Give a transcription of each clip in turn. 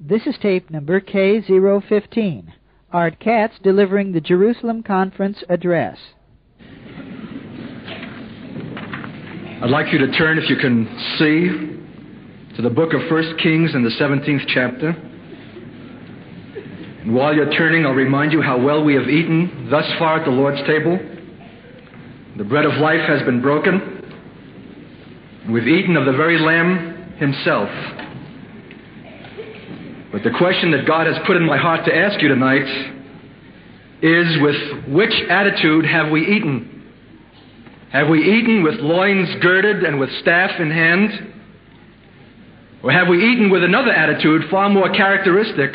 This is tape number K015, Art Katz delivering the Jerusalem Conference Address. I'd like you to turn, if you can see, to the book of 1 Kings in the 17th chapter. And while you're turning, I'll remind you how well we have eaten thus far at the Lord's table. The bread of life has been broken, and we've eaten of the very Lamb himself. But the question that God has put in my heart to ask you tonight is, with which attitude have we eaten? Have we eaten with loins girded and with staff in hand? Or have we eaten with another attitude far more characteristic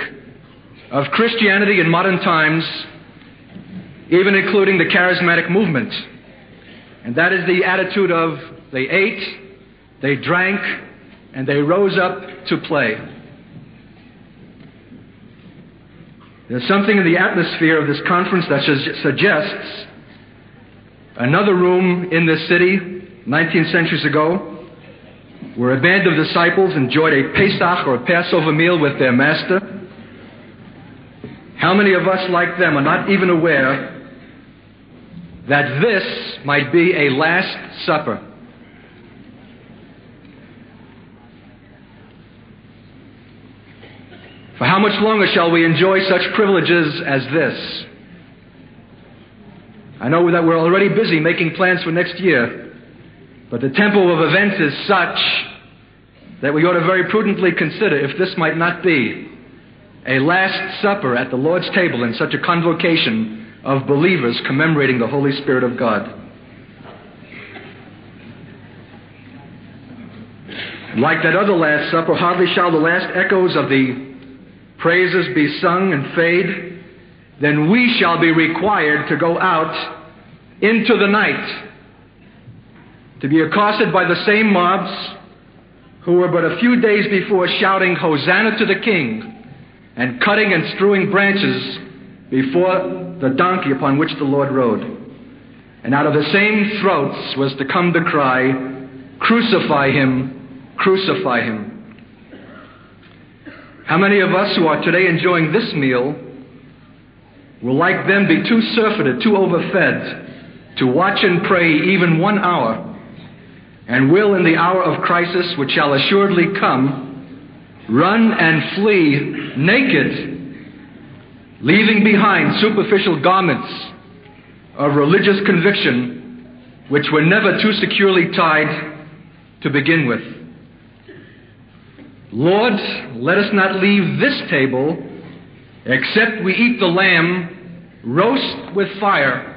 of Christianity in modern times, even including the charismatic movement? And that is the attitude of they ate, they drank, and they rose up to play. There's something in the atmosphere of this conference that suggests another room in this city 19 centuries ago where a band of disciples enjoyed a Pesach or a Passover meal with their master. How many of us like them are not even aware that this might be a Last Supper? For how much longer shall we enjoy such privileges as this? I know that we're already busy making plans for next year, but the tempo of events is such that we ought to very prudently consider if this might not be a Last Supper at the Lord's table in such a convocation of believers commemorating the Holy Spirit of God. Like that other Last Supper, hardly shall the last echoes of the praises be sung and fade, then we shall be required to go out into the night to be accosted by the same mobs who were but a few days before shouting Hosanna to the King and cutting and strewing branches before the donkey upon which the Lord rode. And out of the same throats was to come the cry, "Crucify him, crucify him." How many of us who are today enjoying this meal will, like them, be too surfeited, too overfed, to watch and pray even 1 hour, and will, in the hour of crisis, which shall assuredly come, run and flee naked, leaving behind superficial garments of religious conviction which were never too securely tied to begin with? Lord, let us not leave this table except we eat the lamb roast with fire,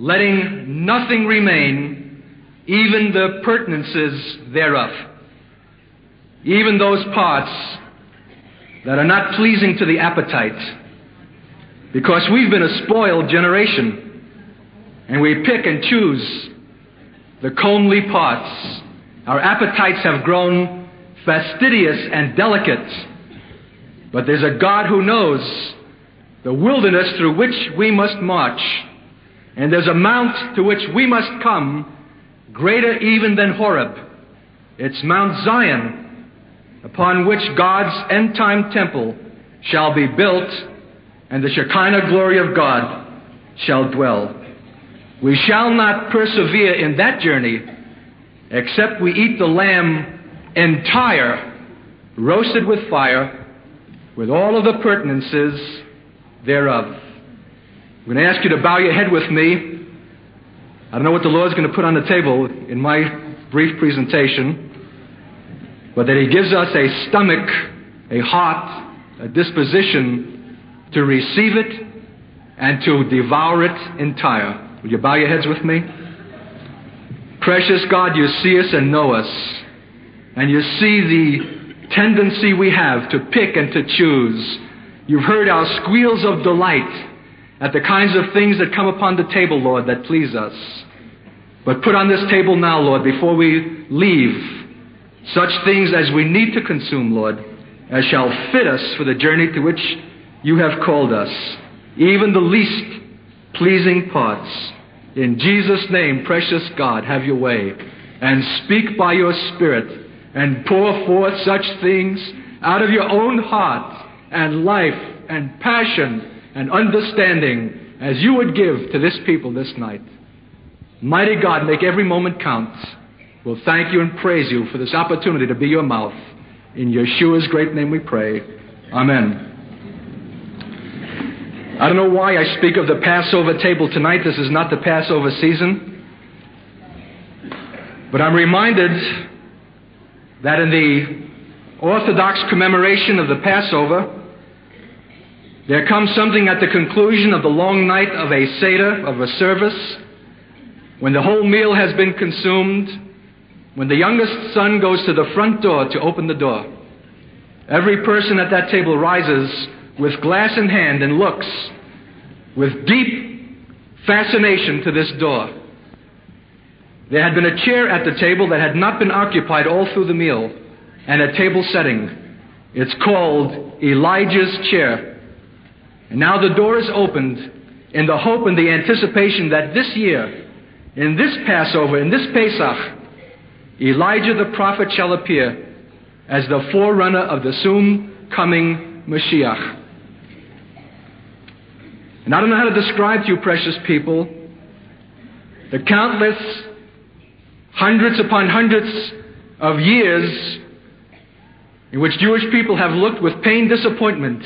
letting nothing remain, even the pertinences thereof, even those parts that are not pleasing to the appetite, because we've been a spoiled generation, and we pick and choose the comely parts. Our appetites have grown fastidious and delicate, but there's a God who knows the wilderness through which we must march, and there's a mount to which we must come, greater even than Horeb. It's Mount Zion, upon which God's end-time temple shall be built, and the Shekinah glory of God shall dwell. We shall not persevere in that journey except we eat the lamb entire, roasted with fire, with all of the pertinences thereof. I'm going to ask you to bow your head with me. I don't know what the Lord's going to put on the table in my brief presentation, but that He gives us a stomach, a heart, a disposition to receive it and to devour it entire. Will you bow your heads with me? Precious God, you see us and know us. And you see the tendency we have to pick and to choose. You've heard our squeals of delight at the kinds of things that come upon the table, Lord, that please us. But put on this table now, Lord, before we leave, such things as we need to consume, Lord, as shall fit us for the journey to which you have called us, even the least pleasing parts. In Jesus' name, precious God, have your way, and speak by your Spirit and pour forth such things out of your own heart and life and passion and understanding as you would give to this people this night. Mighty God, make every moment count. We'll thank you and praise you for this opportunity to be your mouth. In Yeshua's great name we pray. Amen. I don't know why I speak of the Passover table tonight. This is not the Passover season. But I'm reminded that in the Orthodox commemoration of the Passover, there comes something at the conclusion of the long night of a Seder, of a service, when the whole meal has been consumed, when the youngest son goes to the front door to open the door. Every person at that table rises with glass in hand and looks with deep fascination to this door. There had been a chair at the table that had not been occupied all through the meal, and a table setting. It's called Elijah's chair. And now the door is opened in the hope and the anticipation that this year, in this Passover, in this Pesach, Elijah the prophet shall appear as the forerunner of the soon-coming Mashiach. And I don't know how to describe to you, precious people, the countless hundreds upon hundreds of years in which Jewish people have looked with pained disappointment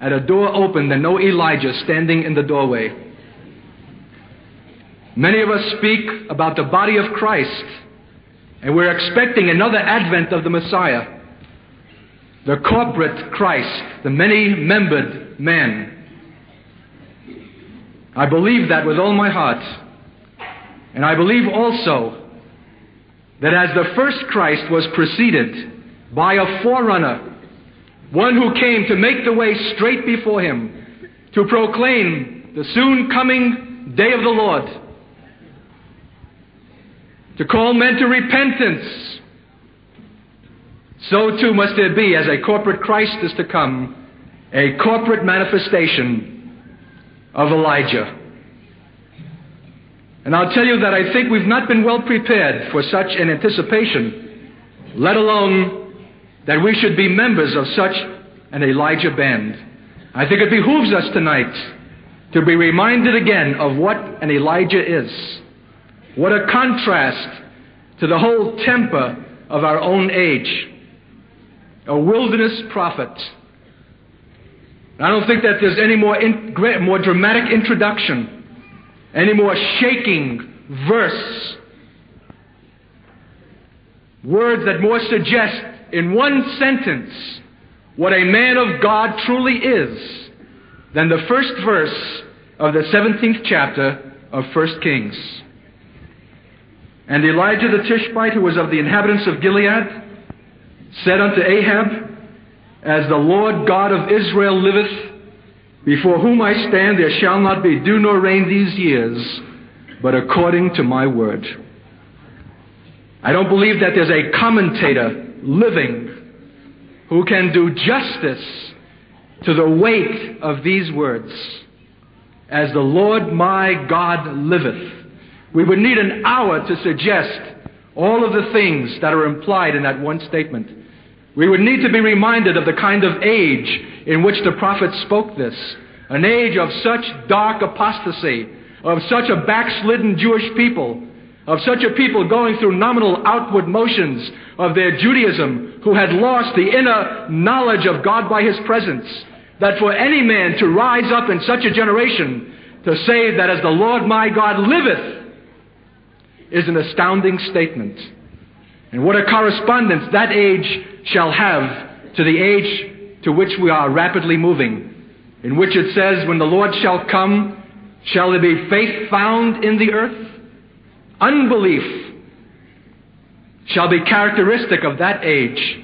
at a door opened and no Elijah standing in the doorway. Many of us speak about the body of Christ, and we're expecting another advent of the Messiah, the corporate Christ, the many-membered man. I believe that with all my heart. And I believe also that as the first Christ was preceded by a forerunner, one who came to make the way straight before him, to proclaim the soon-coming day of the Lord, to call men to repentance, so too must there be, as a corporate Christ is to come, a corporate manifestation of Elijah. And I'll tell you that I think we've not been well prepared for such an anticipation, let alone that we should be members of such an Elijah band. I think it behooves us tonight to be reminded again of what an Elijah is. What a contrast to the whole temper of our own age. A wilderness prophet. I don't think that there's any more dramatic introduction, any more shaking verse, words that more suggest in one sentence what a man of God truly is than the first verse of the 17th chapter of 1 Kings. And Elijah the Tishbite, who was of the inhabitants of Gilead, said unto Ahab, As the Lord God of Israel liveth, before whom I stand, there shall not be dew nor rain these years, but according to my word. I don't believe that there's a commentator living who can do justice to the weight of these words. As the Lord my God liveth. We would need an hour to suggest all of the things that are implied in that one statement. We would need to be reminded of the kind of age in which the prophet spoke this, an age of such dark apostasy, of such a backslidden Jewish people, of such a people going through nominal outward motions of their Judaism, who had lost the inner knowledge of God by his presence, that for any man to rise up in such a generation to say that as the Lord my God liveth is an astounding statement. And what a correspondence that age shall have to the age to which we are rapidly moving, in which it says, When the Lord shall come, shall there be faith found in the earth? Unbelief shall be characteristic of that age.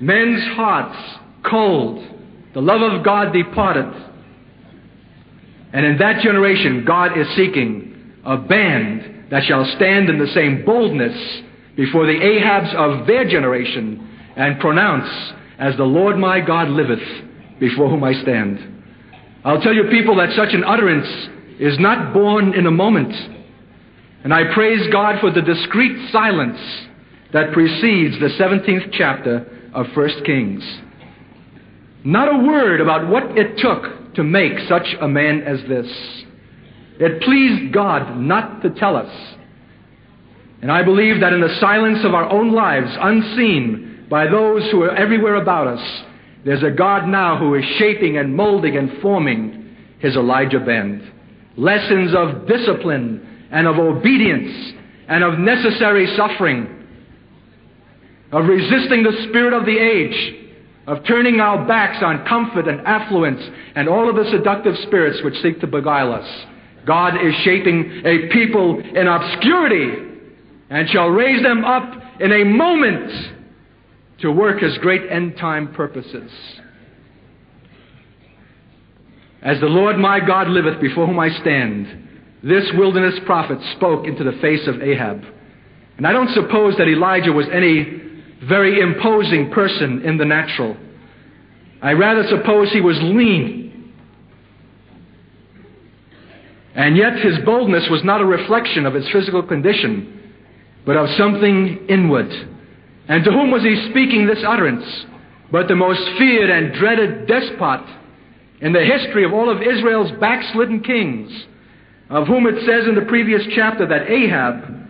Men's hearts cold, the love of God departed. And in that generation, God is seeking a band that shall stand in the same boldness before the Ahabs of their generation and pronounce, As the Lord my God liveth, before whom I stand. I'll tell you, people, that such an utterance is not born in a moment. And I praise God for the discreet silence that precedes the 17th chapter of 1 Kings. Not a word about what it took to make such a man as this. It pleased God not to tell us. And I believe that in the silence of our own lives, unseen by those who are everywhere about us, there's a God now who is shaping and molding and forming his Elijah band. Lessons of discipline and of obedience and of necessary suffering, of resisting the spirit of the age, of turning our backs on comfort and affluence and all of the seductive spirits which seek to beguile us. God is shaping a people in obscurity and shall raise them up in a moment to work his great end-time purposes. As the Lord my God liveth, before whom I stand, this wilderness prophet spoke into the face of Ahab. And I don't suppose that Elijah was any very imposing person in the natural. I rather suppose he was lean. And yet his boldness was not a reflection of his physical condition, but of something inward. And to whom was he speaking this utterance but the most feared and dreaded despot in the history of all of Israel's backslidden kings, of whom it says in the previous chapter that Ahab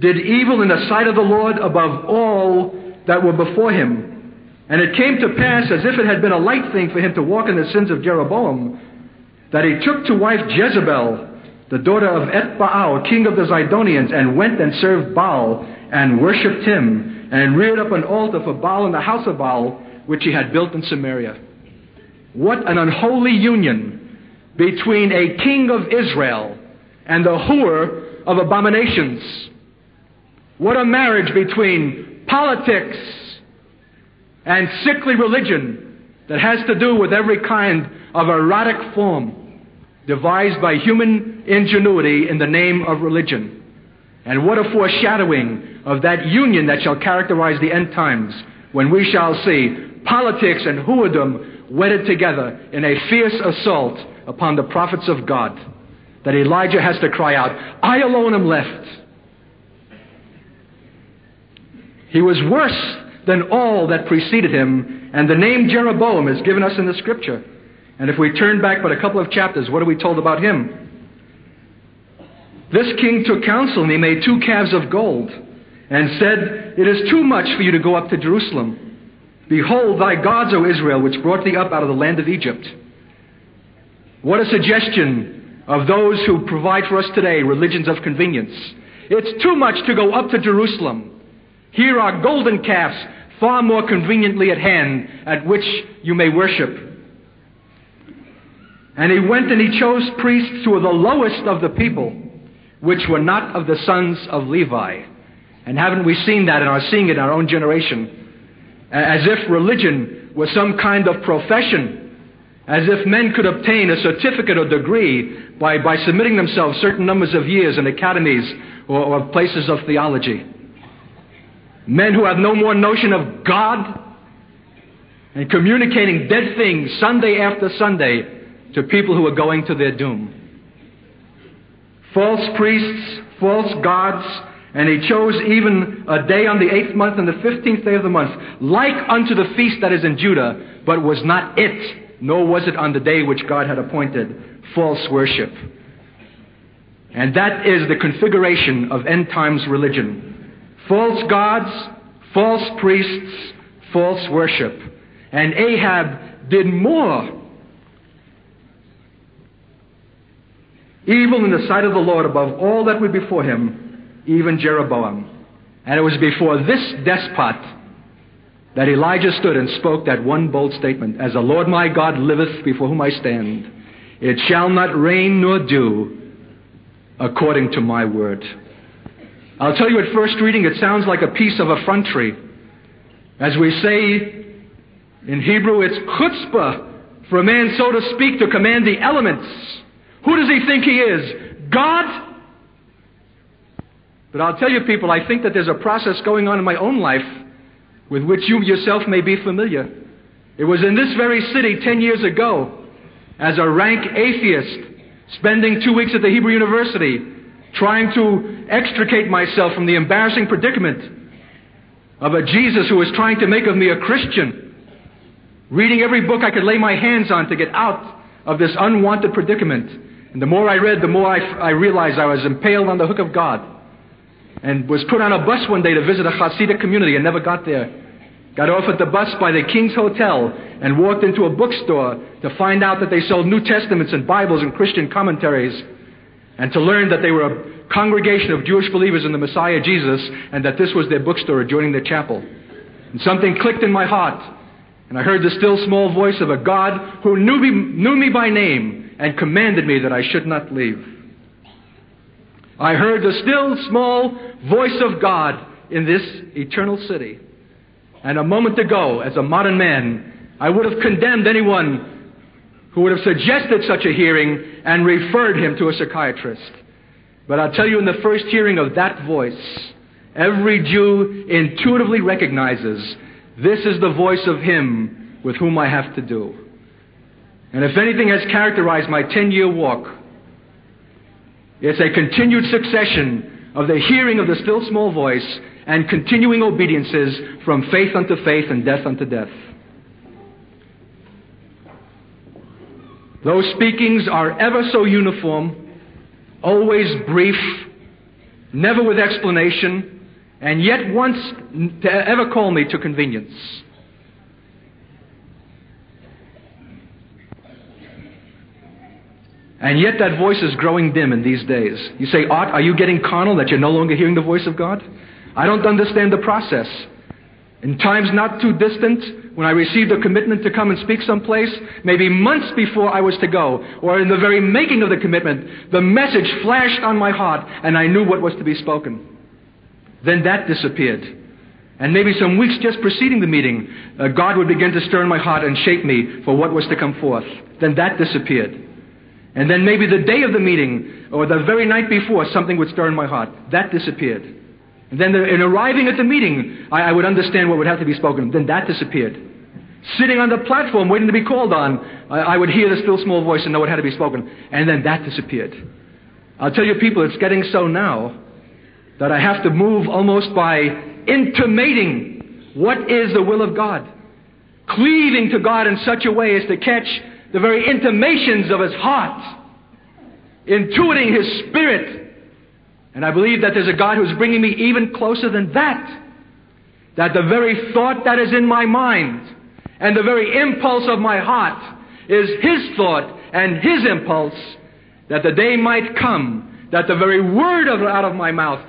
did evil in the sight of the Lord above all that were before him. And it came to pass, as if it had been a light thing for him to walk in the sins of Jeroboam, that he took to wife Jezebel, the daughter of Ethbaal, king of the Zidonians, and went and served Baal, and worshipped him, and reared up an altar for Baal in the house of Baal, which he had built in Samaria. What an unholy union between a king of Israel and the whore of abominations. What a marriage between politics and sickly religion that has to do with every kind of erotic form devised by human ingenuity in the name of religion. And what a foreshadowing of that union that shall characterize the end times, when we shall see politics and whoredom wedded together in a fierce assault upon the prophets of God, that Elijah has to cry out, I alone am left. He was worse than all that preceded him, and the name Jeroboam is given us in the Scripture. And if we turn back but a couple of chapters, what are we told about him? This king took counsel, and he made two calves of gold, and said, It is too much for you to go up to Jerusalem. Behold thy gods, O Israel, which brought thee up out of the land of Egypt. What a suggestion of those who provide for us today religions of convenience. It's too much to go up to Jerusalem. Here are golden calves, far more conveniently at hand, at which you may worship. And he went and he chose priests who were the lowest of the people, which were not of the sons of Levi. And haven't we seen that and are seeing it in our own generation? As if religion was some kind of profession, as if men could obtain a certificate or degree by submitting themselves certain numbers of years in academies or places of theology. Men who have no more notion of God and communicating dead things Sunday after Sunday to people who are going to their doom. False priests, false gods, and he chose even a day on the 8th month and the 15th day of the month, like unto the feast that is in Judah, but was not it, nor was it on the day which God had appointed. False worship. And that is the configuration of end times religion. False gods, false priests, false worship. And Ahab did more evil in the sight of the Lord above all that were before him, even Jeroboam. And it was before this despot that Elijah stood and spoke that one bold statement, As the Lord my God liveth, before whom I stand, it shall not rain nor dew according to my word. I'll tell you at first reading, it sounds like a piece of effrontery. As we say in Hebrew, it's chutzpah for a man, so to speak, to command the elements. Who does he think he is? God? But I'll tell you, people, I think that there's a process going on in my own life with which you yourself may be familiar. It was in this very city 10 years ago, as a rank atheist, spending 2 weeks at the Hebrew University, trying to extricate myself from the embarrassing predicament of a Jesus who was trying to make of me a Christian, reading every book I could lay my hands on to get out of this unwanted predicament. And the more I read, the more I realized I was impaled on the hook of God, and was put on a bus one day to visit a Hasidic community and never got there. Got off at the bus by the King's Hotel and walked into a bookstore to find out that they sold New Testaments and Bibles and Christian commentaries, and to learn that they were a congregation of Jewish believers in the Messiah Jesus, and that this was their bookstore adjoining their chapel. And something clicked in my heart, and I heard the still small voice of a God who knew me by name and commanded me that I should not leave. I heard the still small voice of God in this eternal city. And a moment ago, as a modern man, I would have condemned anyone who would have suggested such a hearing and referred him to a psychiatrist. But I'll tell you, in the first hearing of that voice, every Jew intuitively recognizes this is the voice of him with whom I have to do. And if anything has characterized my 10-year walk, it's a continued succession of the hearing of the still small voice and continuing obediences from faith unto faith and death unto death. Those speakings are ever so uniform, always brief, never with explanation, and yet once to ever call me to convenience. And yet that voice is growing dim in these days. You say, Art, are you getting carnal that you're no longer hearing the voice of God? I don't understand the process. In times not too distant, when I received a commitment to come and speak someplace, maybe months before I was to go, or in the very making of the commitment, the message flashed on my heart, and I knew what was to be spoken. Then that disappeared. And maybe some weeks just preceding the meeting, God would begin to stir in my heart and shape me for what was to come forth. Then that disappeared. And then maybe the day of the meeting, or the very night before, something would stir in my heart. That disappeared. And then in arriving at the meeting, I would understand what would have to be spoken. Then that disappeared. Sitting on the platform waiting to be called on, I would hear the still small voice and know what had to be spoken. And then that disappeared. I'll tell you people, it's getting so now that I have to move almost by intimating what is the will of God. Cleaving to God in such a way as to catch the very intimations of his heart. Intuiting his spirit. And I believe that there's a God who's bringing me even closer than that. That the very thought that is in my mind and the very impulse of my heart is his thought and his impulse, that the day might come that the very word out of my mouth,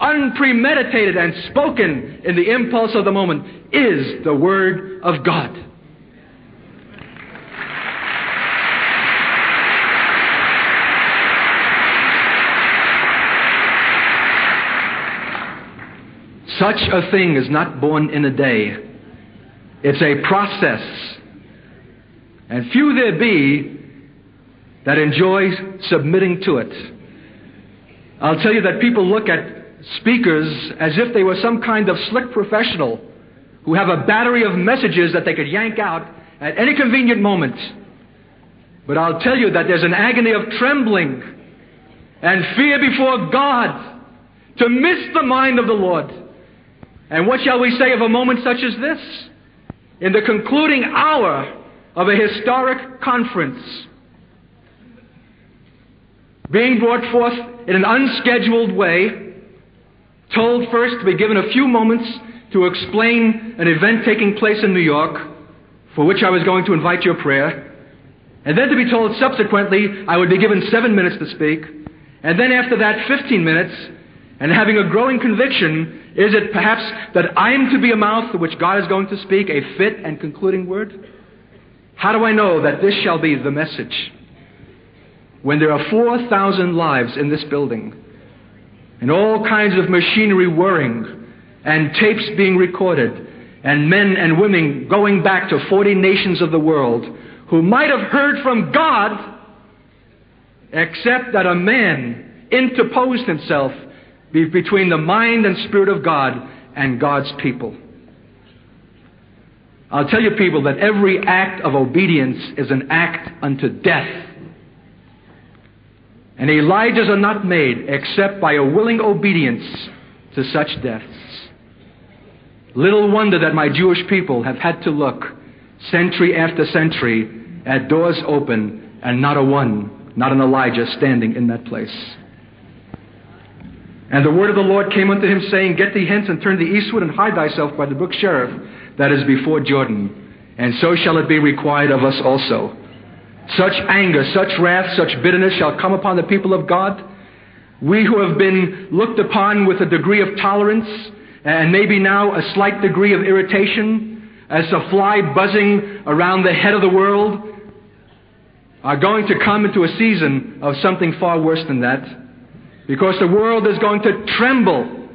unpremeditated and spoken in the impulse of the moment, is the word of God. Such a thing is not born in a day. It's a process. And few there be that enjoy submitting to it. I'll tell you that people look at speakers as if they were some kind of slick professional who have a battery of messages that they could yank out at any convenient moment. But I'll tell you that there's an agony of trembling and fear before God to miss the mind of the Lord. And what shall we say of a moment such as this? In the concluding hour of a historic conference, being brought forth in an unscheduled way, told first to be given a few moments to explain an event taking place in New York, for which I was going to invite your prayer, and then to be told subsequently I would be given 7 minutes to speak, and then after that 15 minutes, and having a growing conviction, is it perhaps that I am to be a mouth to which God is going to speak a fit and concluding word? How do I know that this shall be the message? When there are 4,000 lives in this building, and all kinds of machinery whirring, and tapes being recorded, and men and women going back to 40 nations of the world, who might have heard from God, except that a man interposed himself between the mind and spirit of God and God's people. I'll tell you, people, that every act of obedience is an act unto death. And Elijahs are not made except by a willing obedience to such deaths. Little wonder that my Jewish people have had to look century after century at doors open and not a one, not an Elijah standing in that place. And the word of the Lord came unto him, saying, Get thee hence, and turn thee eastward, and hide thyself by the brook Cherith, that is before Jordan. And so shall it be required of us also. Such anger, such wrath, such bitterness shall come upon the people of God. We who have been looked upon with a degree of tolerance, and maybe now a slight degree of irritation, as a fly buzzing around the head of the world, are going to come into a season of something far worse than that. Because the world is going to tremble.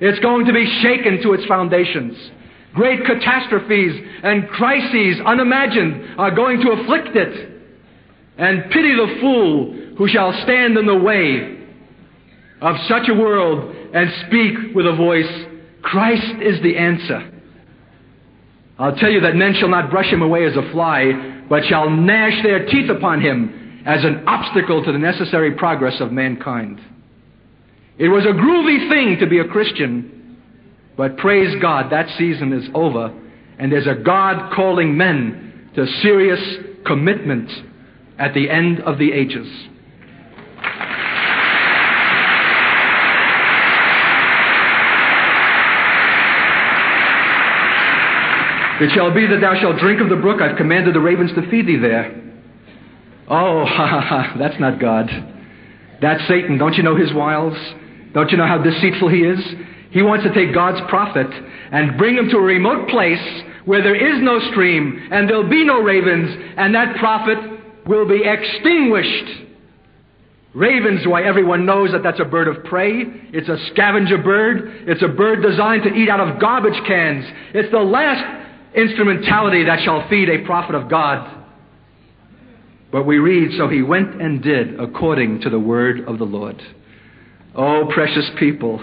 It's going to be shaken to its foundations. Great catastrophes and crises unimagined are going to afflict it. And pity the fool who shall stand in the way of such a world and speak with a voice, Christ is the answer. I'll tell you that men shall not brush him away as a fly, but shall gnash their teeth upon him as an obstacle to the necessary progress of mankind. It was a groovy thing to be a Christian, but praise God, that season is over, and there's a God calling men to serious commitment at the end of the ages. It shall be that thou shalt drink of the brook. I've commanded the ravens to feed thee there. Oh, ha, ha, ha, that's not God. That's Satan. Don't you know his wiles? Don't you know how deceitful he is? He wants to take God's prophet and bring him to a remote place where there is no stream and there'll be no ravens, and that prophet will be extinguished. Ravens, why, everyone knows that that's a bird of prey. It's a scavenger bird. It's a bird designed to eat out of garbage cans. It's the last instrumentality that shall feed a prophet of God. But we read, so he went and did according to the word of the Lord. Oh, precious people,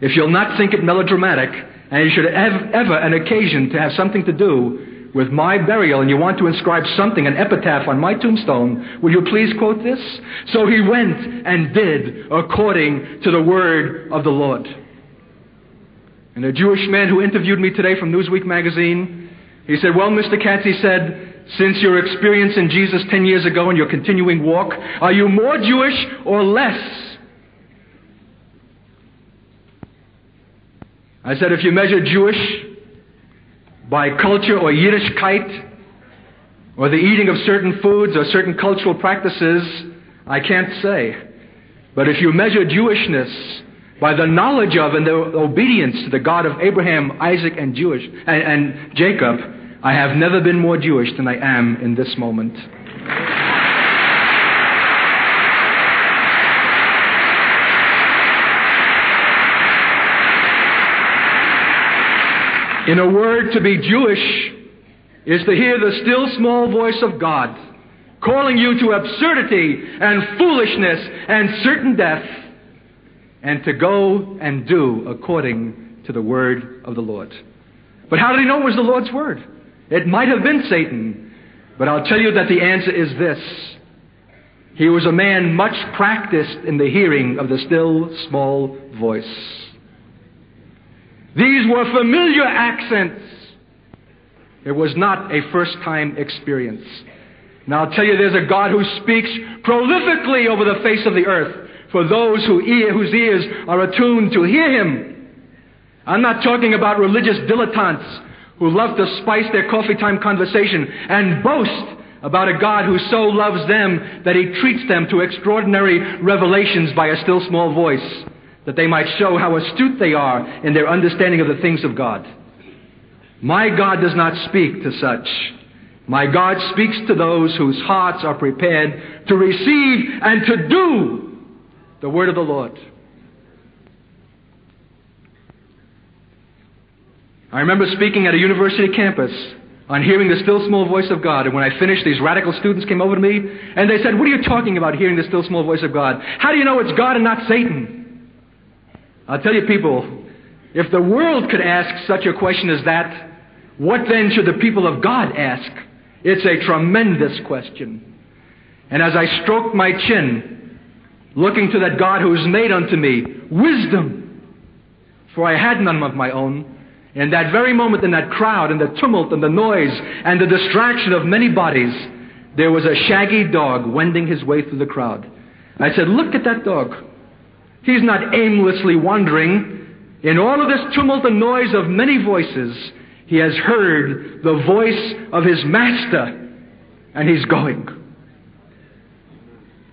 if you'll not think it melodramatic, and you should have ever an occasion to have something to do with my burial, and you want to inscribe something, an epitaph on my tombstone, will you please quote this? So he went and did according to the word of the Lord. And a Jewish man who interviewed me today from Newsweek magazine, he said, well, Mr. Katz, he said, since your experience in Jesus 10 years ago and your continuing walk, are you more Jewish or less? I said, if you measure Jewish by culture or Yiddishkeit or the eating of certain foods or certain cultural practices, I can't say. But if you measure Jewishness by the knowledge of and the obedience to the God of Abraham, Isaac, and Jacob, I have never been more Jewish than I am in this moment. In a word, to be Jewish is to hear the still small voice of God calling you to absurdity and foolishness and certain death, and to go and do according to the word of the Lord. But how did he know it was the Lord's word? It might have been Satan, but I'll tell you that the answer is this. He was a man much practiced in the hearing of the still small voice. These were familiar accents. It was not a first-time experience. And I'll tell you, there's a God who speaks prolifically over the face of the earth for those whose ears are attuned to hear him. I'm not talking about religious dilettantes who love to spice their coffee time conversation and boast about a God who so loves them that he treats them to extraordinary revelations by a still small voice, that they might show how astute they are in their understanding of the things of God. My God does not speak to such. My God speaks to those whose hearts are prepared to receive and to do the word of the Lord. I remember speaking at a university campus on hearing the still small voice of God. And when I finished, these radical students came over to me and they said, what are you talking about, hearing the still small voice of God? How do you know it's God and not Satan? I'll tell you, people, if the world could ask such a question as that, what then should the people of God ask? It's a tremendous question. And as I stroked my chin, looking to that God who has made unto me wisdom, for I had none of my own, In that very moment, in that crowd, in the tumult and the noise and the distraction of many bodies, there was a shaggy dog wending his way through the crowd. I said, look at that dog. He's not aimlessly wandering. In all of this tumult and noise of many voices, he has heard the voice of his master, and he's going.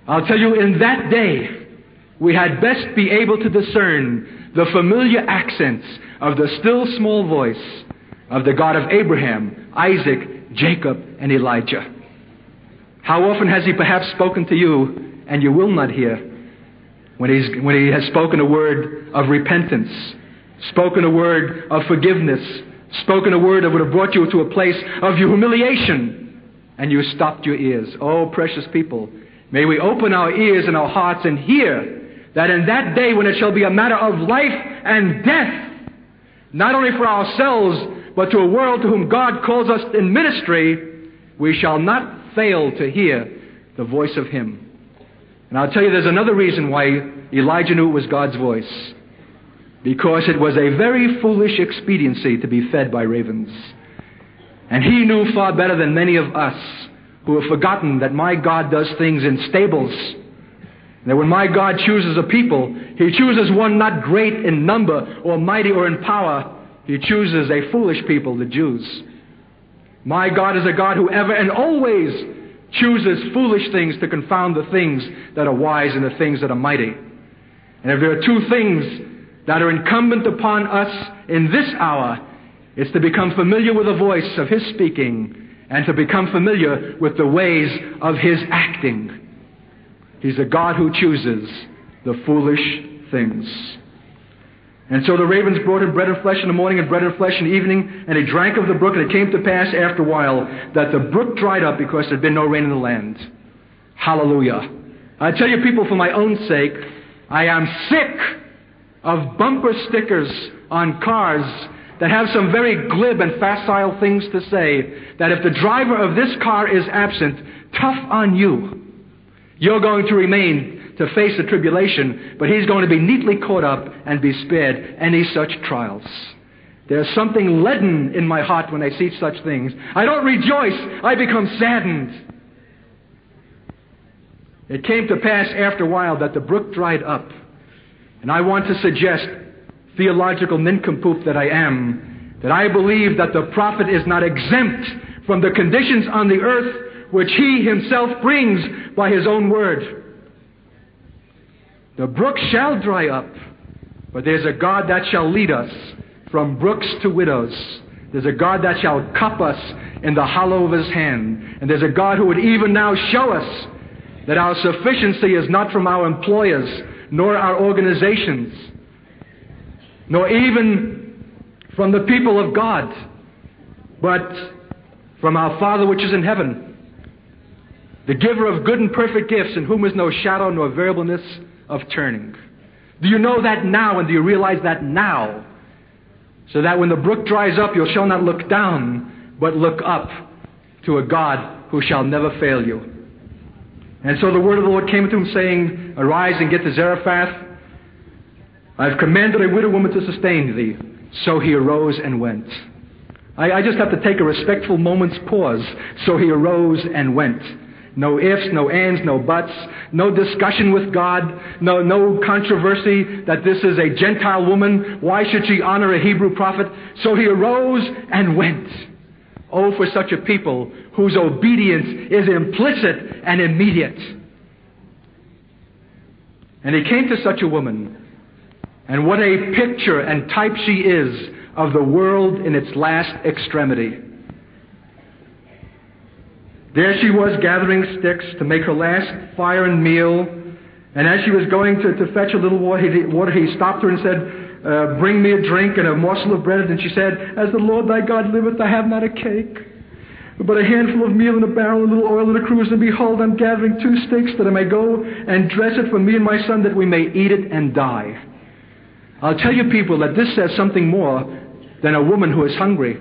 I'll tell you, in that day, we had best be able to discern the familiar accents of the still small voice of the God of Abraham, Isaac, Jacob, and Elijah. How often has he perhaps spoken to you, and you will not hear, when he has spoken a word of repentance, spoken a word of forgiveness, spoken a word that would have brought you to a place of your humiliation, and you stopped your ears. Oh, precious people, may we open our ears and our hearts and hear that in that day when it shall be a matter of life and death, not only for ourselves, but to a world to whom God calls us in ministry, we shall not fail to hear the voice of Him. And I'll tell you, there's another reason why Elijah knew it was God's voice. Because it was a very foolish expediency to be fed by ravens. And he knew far better than many of us who have forgotten that my God does things in stables. That when my God chooses a people, He chooses one not great in number or mighty or in power. He chooses a foolish people, the Jews. My God is a God who ever and always chooses foolish things to confound the things that are wise and the things that are mighty. And if there are two things that are incumbent upon us in this hour, it's to become familiar with the voice of His speaking and to become familiar with the ways of His acting. He's a God who chooses the foolish things. And so the ravens brought him bread and flesh in the morning and bread and flesh in the evening, and he drank of the brook, and it came to pass after a while that the brook dried up because there had been no rain in the land. Hallelujah. I tell you people, for my own sake, I am sick of bumper stickers on cars that have some very glib and facile things to say, that if the driver of this car is absent, tough on you. You're going to remain to face the tribulation, but he's going to be neatly caught up and be spared any such trials. There's something leaden in my heart when I see such things. I don't rejoice, I become saddened. It came to pass after a while that the brook dried up. And I want to suggest, theological nincompoop that I am, that I believe that the prophet is not exempt from the conditions on the earth which he himself brings by his own word. The brook shall dry up, but there's a God that shall lead us from brooks to widows. There's a God that shall cup us in the hollow of His hand. And there's a God who would even now show us that our sufficiency is not from our employers, nor our organizations, nor even from the people of God, but from our Father which is in heaven, the giver of good and perfect gifts, in whom is no shadow nor variableness of turning. Do you know that now, and do you realize that now? So that when the brook dries up, you shall not look down, but look up to a God who shall never fail you. And so the word of the Lord came to him, saying, Arise and get to Zarephath. I've commanded a widow woman to sustain thee. So he arose and went. I just have to take a respectful moment's pause. So he arose and went. No ifs, no ands, no buts, no discussion with God, no controversy that this is a Gentile woman. Why should she honor a Hebrew prophet? So he arose and went. Oh, for such a people whose obedience is implicit and immediate. And he came to such a woman. And what a picture and type she is of the world in its last extremity. There she was gathering sticks to make her last fire and meal. And as she was going to fetch a little water, he stopped her and said, Bring me a drink and a morsel of bread. And she said, As the Lord thy God liveth, I have not a cake, but a handful of meal in a barrel, a little oil in a cruse, and behold, I'm gathering 2 sticks that I may go and dress it for me and my son, that we may eat it and die. I'll tell you people that this says something more than a woman who is hungry.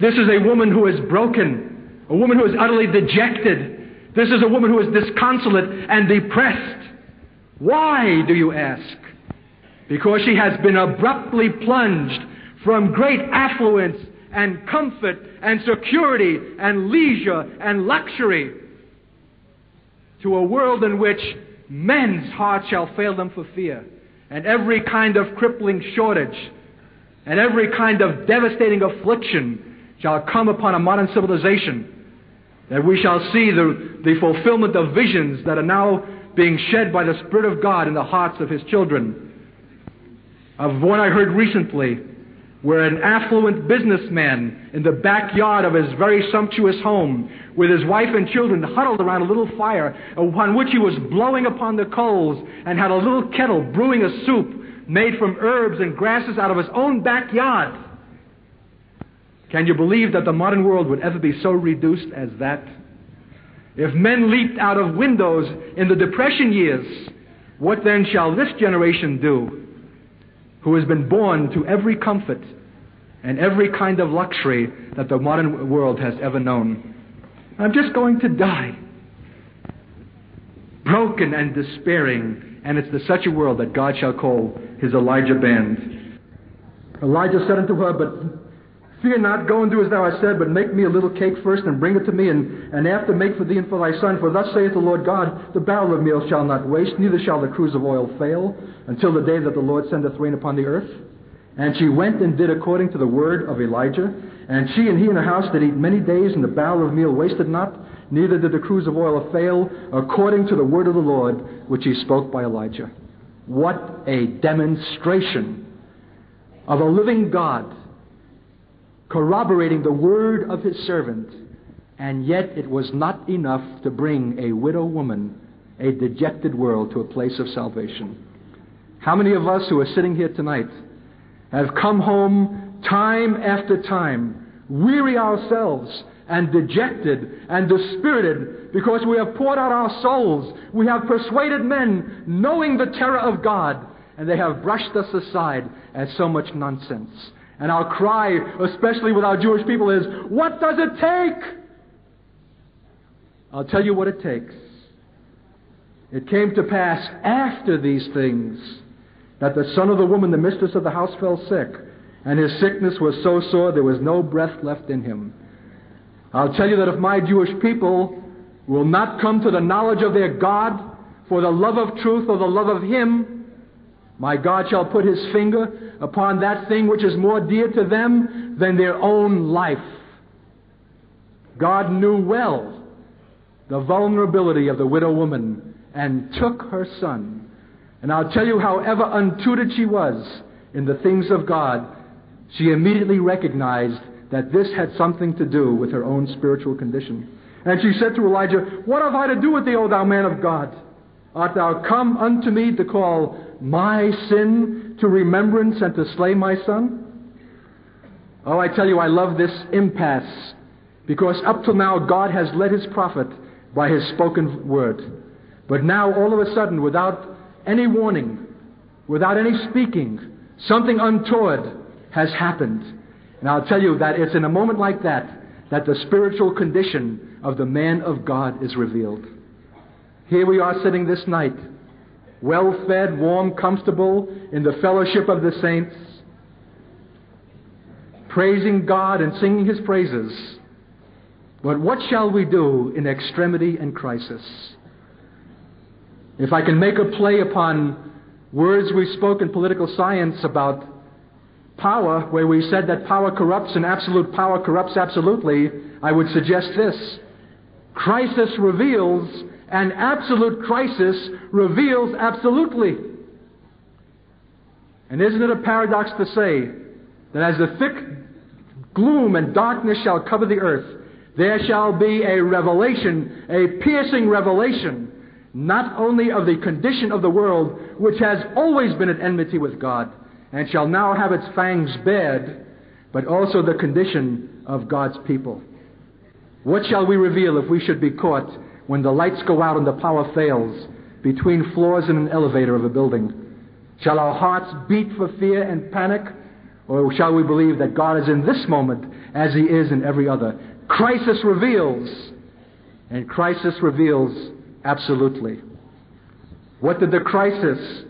This is a woman who is broken, a woman who is utterly dejected. This is a woman who is disconsolate and depressed. Why, do you ask? Because she has been abruptly plunged from great affluence and comfort and security and leisure and luxury to a world in which men's hearts shall fail them for fear, and every kind of crippling shortage and every kind of devastating affliction shall come upon a modern civilization, that we shall see the fulfillment of visions that are now being shed by the Spirit of God in the hearts of His children. Of one I heard recently, where an affluent businessman in the backyard of his very sumptuous home, with his wife and children huddled around a little fire upon which he was blowing upon the coals, and had a little kettle brewing a soup made from herbs and grasses out of his own backyard. Can you believe that the modern world would ever be so reduced as that? If men leaped out of windows in the Depression years, what then shall this generation do, who has been born to every comfort and every kind of luxury that the modern world has ever known? I'm just going to die, broken and despairing, and it's to such a world that God shall call His Elijah band. Elijah said unto her, "But fear not, go and do as thou hast said, but make me a little cake first, and bring it to me, and after make for thee and for thy son. For thus saith the Lord God, the barrel of meal shall not waste, neither shall the cruse of oil fail, until the day that the Lord sendeth rain upon the earth." And she went and did according to the word of Elijah. And she and he in her house did eat many days, and the barrel of meal wasted not, neither did the cruse of oil fail, according to the word of the Lord, which he spoke by Elijah. What a demonstration of a living God corroborating the word of His servant. And yet it was not enough to bring a widow woman, a dejected world, to a place of salvation. How many of us who are sitting here tonight have come home time after time, weary ourselves and dejected and dispirited, because we have poured out our souls, we have persuaded men knowing the terror of God, and they have brushed us aside as so much nonsense? And our cry, especially with our Jewish people, is, what does it take? I'll tell you what it takes. It came to pass after these things that the son of the woman, the mistress of the house, fell sick, and his sickness was so sore there was no breath left in him. I'll tell you that if my Jewish people will not come to the knowledge of their God for the love of truth or the love of Him, my God shall put His finger upon that thing which is more dear to them than their own life. God knew well the vulnerability of the widow woman and took her son. And I'll tell you, however untutored she was in the things of God, she immediately recognized that this had something to do with her own spiritual condition. And she said to Elijah, "What have I to do with thee, O thou man of God? Art thou come unto me to call my sin to remembrance and to slay my son?" Oh, I tell you, I love this impasse, because up till now God has led His prophet by His spoken word. But now all of a sudden, without any warning, without any speaking, something untoward has happened. And I'll tell you that it's in a moment like that that the spiritual condition of the man of God is revealed. Here we are sitting this night, well-fed, warm, comfortable, in the fellowship of the saints, praising God and singing His praises. But what shall we do in extremity and crisis? If I can make a play upon words we spoke in political science about power, where we said that power corrupts and absolute power corrupts absolutely, I would suggest this: crisis reveals, and absolute crisis reveals absolutely. And isn't it a paradox to say that as the thick gloom and darkness shall cover the earth, there shall be a revelation, a piercing revelation, not only of the condition of the world, which has always been at enmity with God and shall now have its fangs bared, but also the condition of God's people. What shall we reveal if we should be caught, when the lights go out and the power fails, between floors in an elevator of a building? Shall our hearts beat for fear and panic, or shall we believe that God is in this moment as He is in every other? Crisis reveals, and crisis reveals absolutely. What did the crisis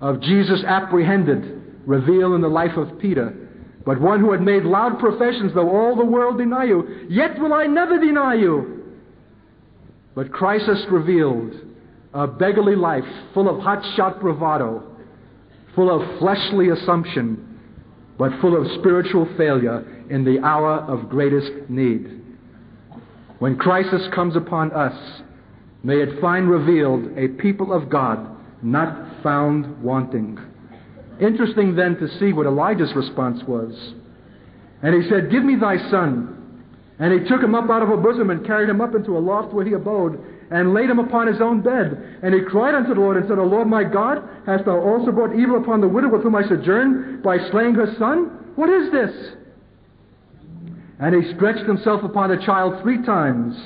of Jesus apprehended reveal in the life of Peter, But one who had made loud professions, though all the world deny you, yet will I never deny you. But crisis revealed a beggarly life full of hotshot bravado, full of fleshly assumption, but full of spiritual failure in the hour of greatest need. When crisis comes upon us, may it find revealed a people of God not found wanting. Interesting then to see what Elijah's response was. And he said, "Give me thy son." And he took him up out of her bosom and carried him up into a loft where he abode, and laid him upon his own bed. And he cried unto the Lord and said, "O Lord my God, hast thou also brought evil upon the widow with whom I sojourn by slaying her son? What is this?" And he stretched himself upon the child 3 times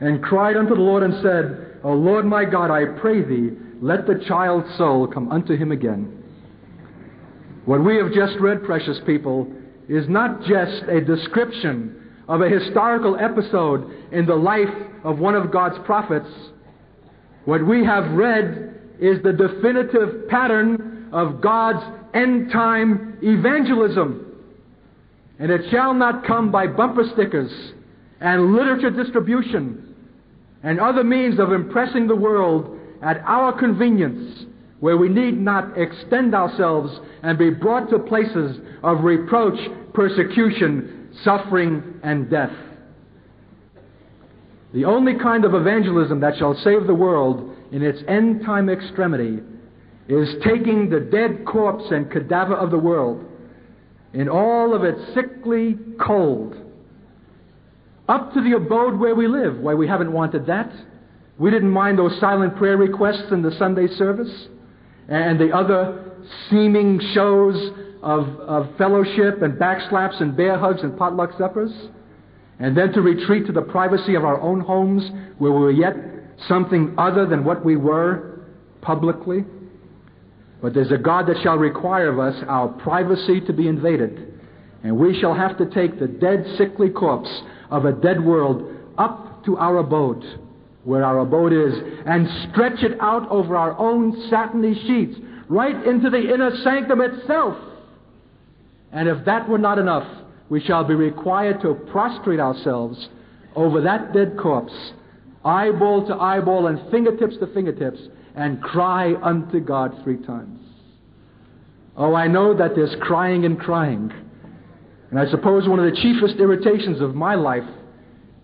and cried unto the Lord and said, "O Lord my God, I pray thee, let the child's soul come unto him again." What we have just read, precious people, is not just a description of a historical episode in the life of one of God's prophets. What we have read is the definitive pattern of God's end-time evangelism. And it shall not come by bumper stickers and literature distribution and other means of impressing the world at our convenience, where we need not extend ourselves and be brought to places of reproach, persecution, suffering, and death. The only kind of evangelism that shall save the world in its end-time extremity is taking the dead corpse and cadaver of the world in all of its sickly cold up to the abode where we live, where we haven't wanted that. We didn't mind those silent prayer requests in the Sunday service and the other seeming shows of fellowship and backslaps and bear hugs and potluck suppers, and then to retreat to the privacy of our own homes where we were yet something other than what we were publicly. But there's a God that shall require of us our privacy to be invaded, and we shall have to take the dead, sickly corpse of a dead world up to our abode, where our abode is, and stretch it out over our own satiny sheets, right into the inner sanctum itself. And if that were not enough, we shall be required to prostrate ourselves over that dead corpse, eyeball to eyeball and fingertips to fingertips, and cry unto God 3 times. Oh, I know that there's crying and crying. And I suppose one of the chiefest irritations of my life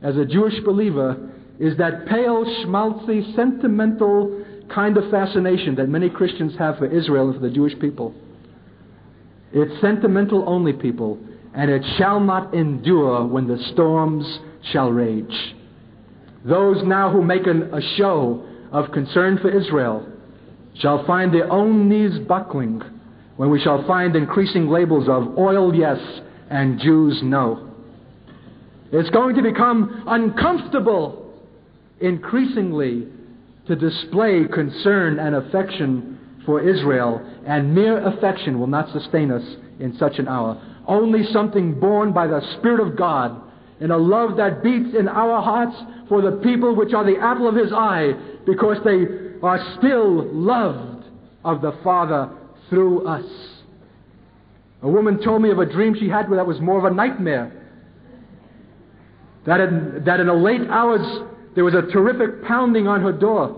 as a Jewish believer is that pale, schmaltzy, sentimental kind of fascination that many Christians have for Israel and for the Jewish people. It's sentimental only, people, and it shall not endure when the storms shall rage. Those now who make a show of concern for Israel shall find their own knees buckling when we shall find increasing labels of oil yes and Jews no. It's going to become uncomfortable increasingly to display concern and affection for Israel, and mere affection will not sustain us in such an hour. Only something born by the Spirit of God, in a love that beats in our hearts for the people which are the apple of His eye, because they are still loved of the Father through us. A woman told me of a dream she had that was more of a nightmare. That in the late hours there was a terrific pounding on her door.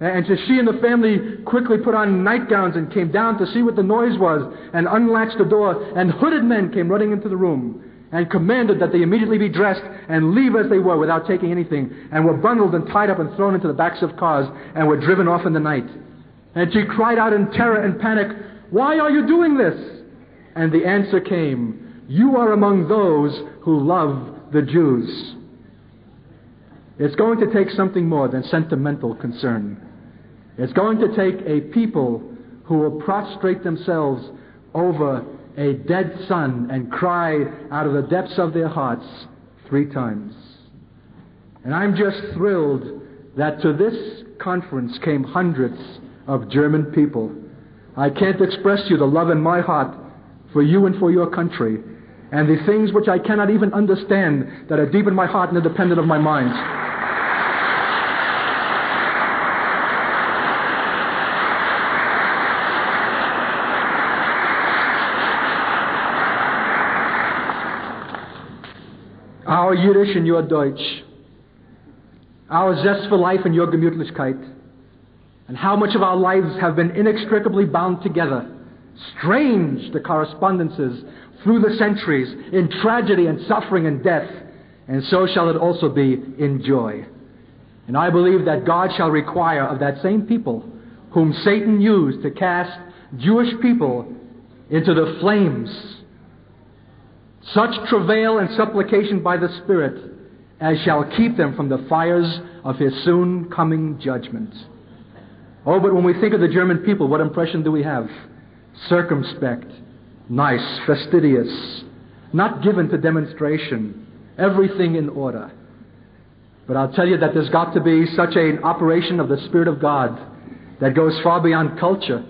And so she and the family quickly put on nightgowns and came down to see what the noise was and unlatched the door, and hooded men came running into the room and commanded that they immediately be dressed and leave as they were without taking anything, and were bundled and tied up and thrown into the backs of cars and were driven off in the night. And she cried out in terror and panic, "Why are you doing this?" And the answer came, "You are among those who love the Jews." It's going to take something more than sentimental concern. It's going to take a people who will prostrate themselves over a dead son and cry out of the depths of their hearts 3 times. And I'm just thrilled that to this conference came hundreds of German people. I can't express to you the love in my heart for you and for your country, and the things which I cannot even understand that are deep in my heart and independent of my mind. our Yiddish and your Deutsch, our zest for life and your Gemütlichkeit, and how much of our lives have been inextricably bound together. Strange the correspondences through the centuries in tragedy and suffering and death, and so shall it also be in joy. And I believe that God shall require of that same people whom Satan used to cast Jewish people into the flames such travail and supplication by the Spirit as shall keep them from the fires of His soon coming judgment. Oh, but when we think of the German people, what impression do we have? Circumspect, nice, fastidious, not given to demonstration, everything in order. But I'll tell you that there's got to be such an operation of the Spirit of God that goes far beyond culture,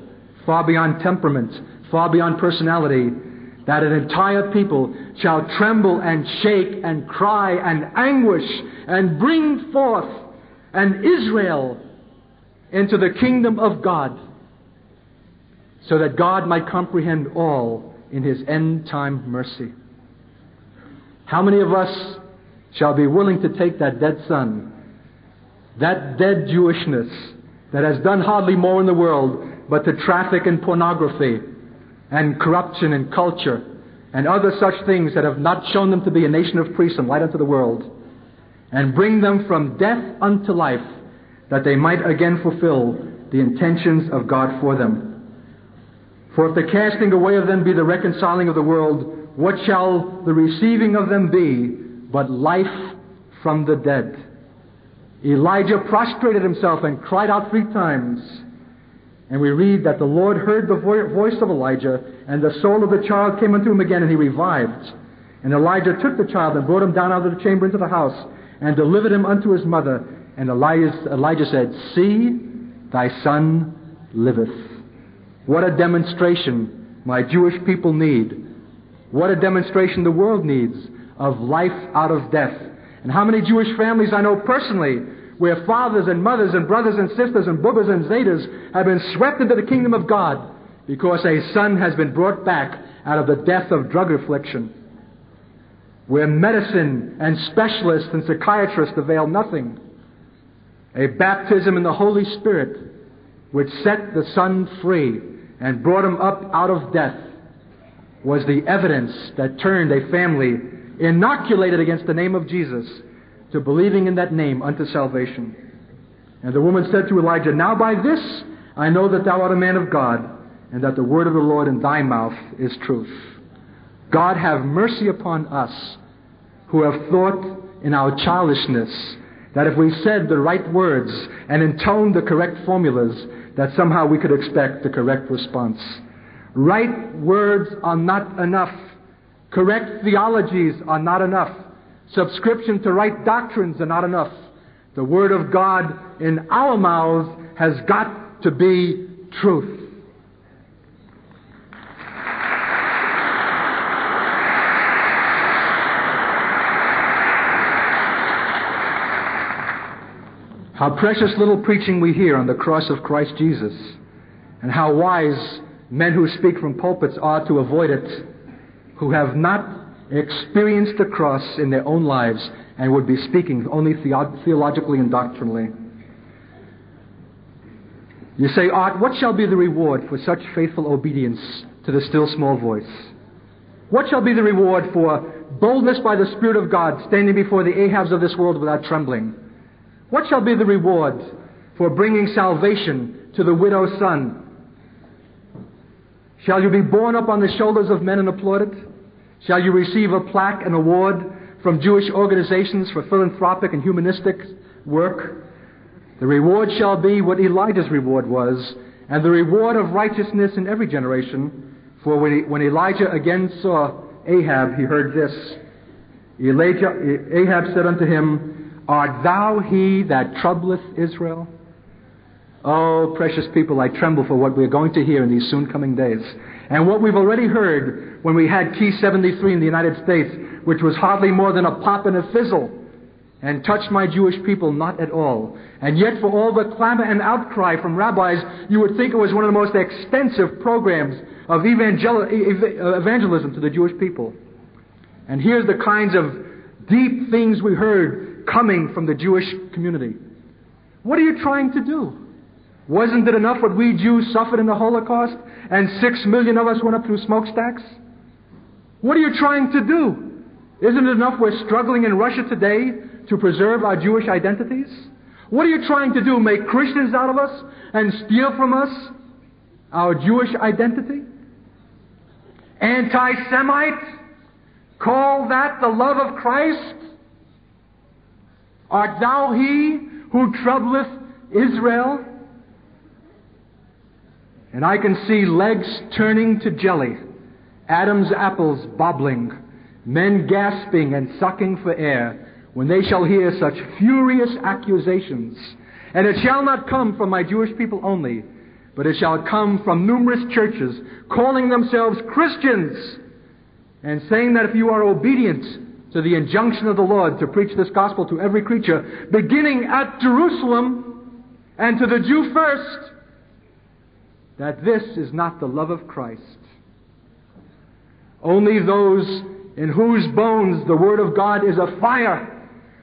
far beyond temperament, far beyond personality, that an entire people shall tremble and shake and cry and anguish and bring forth an Israel into the kingdom of God, so that God might comprehend all in His end-time mercy. How many of us shall be willing to take that dead son, that dead Jewishness that has done hardly more in the world but to traffic in pornography and corruption and culture and other such things that have not shown them to be a nation of priests and light unto the world, and bring them from death unto life, that they might again fulfill the intentions of God for them? For if the casting away of them be the reconciling of the world, what shall the receiving of them be but life from the dead? Elijah prostrated himself and cried out 3 times. And we read that the Lord heard the voice of Elijah, and the soul of the child came unto him again, and he revived. And Elijah took the child and brought him down out of the chamber into the house, and delivered him unto his mother. And Elijah said, "See, thy son liveth." What a demonstration my Jewish people need. What a demonstration the world needs of life out of death. And how many Jewish families I know personally where fathers and mothers and brothers and sisters and bubbas and zetas have been swept into the kingdom of God because a son has been brought back out of the death of drug affliction, where medicine and specialists and psychiatrists avail nothing. A baptism in the Holy Spirit which set the son free and brought him up out of death was the evidence that turned a family inoculated against the name of Jesus to believing in that name unto salvation. And the woman said to Elijah, "Now by this I know that thou art a man of God, and that the word of the Lord in thy mouth is truth." God have mercy upon us who have thought in our childishness that if we said the right words and intoned the correct formulas, that somehow we could expect the correct response. Right words are not enough. Correct theologies are not enough. Subscription to right doctrines are not enough. The Word of God in our mouths has got to be truth. How precious little preaching we hear on the cross of Christ Jesus, and how wise men who speak from pulpits are to avoid it, who have not experienced the cross in their own lives and would be speaking only theologically and doctrinally. You say, "Art, what shall be the reward for such faithful obedience to the still small voice? What shall be the reward for boldness by the Spirit of God, standing before the Ahabs of this world without trembling? What shall be the reward for bringing salvation to the widow's son? Shall you be borne up on the shoulders of men and applauded? Shall you receive a plaque and award from Jewish organizations for philanthropic and humanistic work?" The reward shall be what Elijah's reward was, and the reward of righteousness in every generation. For when Elijah again saw Ahab, he heard this. Ahab said unto him, "Art thou he that troubleth Israel?" Oh, precious people, I tremble for what we're going to hear in these soon coming days. And what we've already heard when we had Key 73 in the United States, which was hardly more than a pop and a fizzle, and touched my Jewish people not at all. And yet for all the clamor and outcry from rabbis, you would think it was one of the most extensive programs of evangelism to the Jewish people. And here's the kinds of deep things we heard coming from the Jewish community. What are you trying to do? Wasn't it enough what we Jews suffered in the Holocaust and 6 million of us went up through smokestacks? What are you trying to do? Isn't it enough we're struggling in Russia today to preserve our Jewish identities? What are you trying to do? Make Christians out of us and steal from us our Jewish identity? Anti-Semite? Call that the love of Christ? Art thou he who troubleth Israel? And I can see legs turning to jelly, Adam's apples bobbling, men gasping and sucking for air, when they shall hear such furious accusations. And it shall not come from my Jewish people only, but it shall come from numerous churches calling themselves Christians and saying that if you are obedient to the injunction of the Lord to preach this gospel to every creature, beginning at Jerusalem and to the Jew first, that this is not the love of Christ. Only those in whose bones the Word of God is a fire,